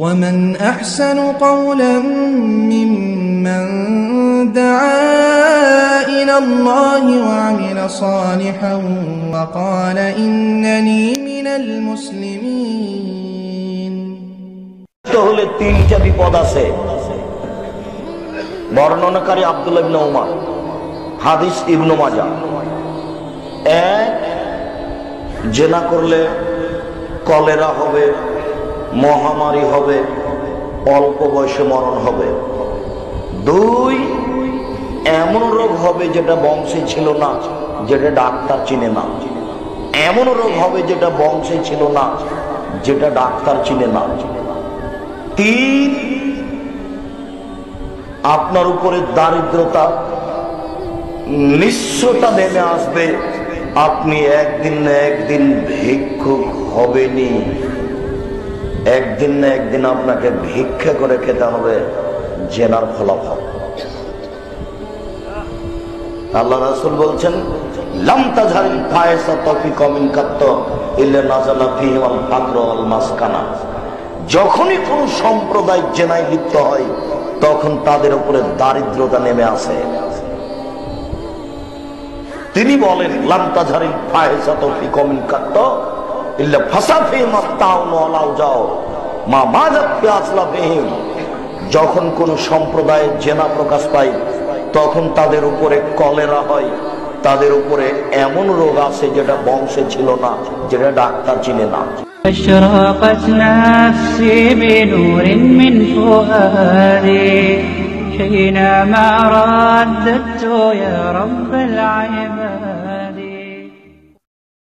ومن أحسن قولا ممن دعا إلى الله وعمل صالحا وقال إنني من المسلمين. হলে তিনটা বিপদ আছে। বর্ণনাকারী আব্দুল্লাহ ইবনে ওমর, হাদিস ইবনে মাজাহ। এক, জেনা করলে কলেরা হবে, মহামারী হবে, অল্প বয়সে মরণ হবে। দুই, এমন রোগ হবে যেটা বংশে ছিল না, যেটা ডাক্তার চিনে না। এমন রোগ হবে যেটা বংশে ছিল না, যেটা ডাক্তার চিনে না। তিন, আপনার উপরে দারিদ্রতা, নিঃস্বতা নেমে আসবে। আপনি একদিন না একদিন ভিক্ষুক হবেনি, একদিন না একদিন আপনাকে ভিক্ষা করে খেতে হবে। জেনার ফলাফল আল্লাহ রাসূল বলছেন, লাম তাজাল ফায়সা তফি কমিন কাত্ত ইল্লা নাজালা ফিহি ওয়াল ফাকর ওয়াল মাসকানা। যখনই কোন সম্প্রদায় জেনায় লিপ্ত হয় তখন তাদের উপরে দারিদ্রতা নেমে আসে। তিনি বলেন, লামতাঝারি ফায়সাতু ফি কমিন কাত্ত ইল্লা ফাসাফি মাস্তাউন ওয়ালাউ যাও মা মাজাত ফি আসলাফিহিম। যখন কোন সম্প্রদায় জেনা প্রকাশ পায় তখন তাদের উপরে কলেরা হয়, তাদের উপরে এমন রোগ আছে যেটা বংশে ছিল না, যেটা ডাক্তার চিনে না। أشرقت نفسي بنور من فؤادي حينما رددت يا رب العباد.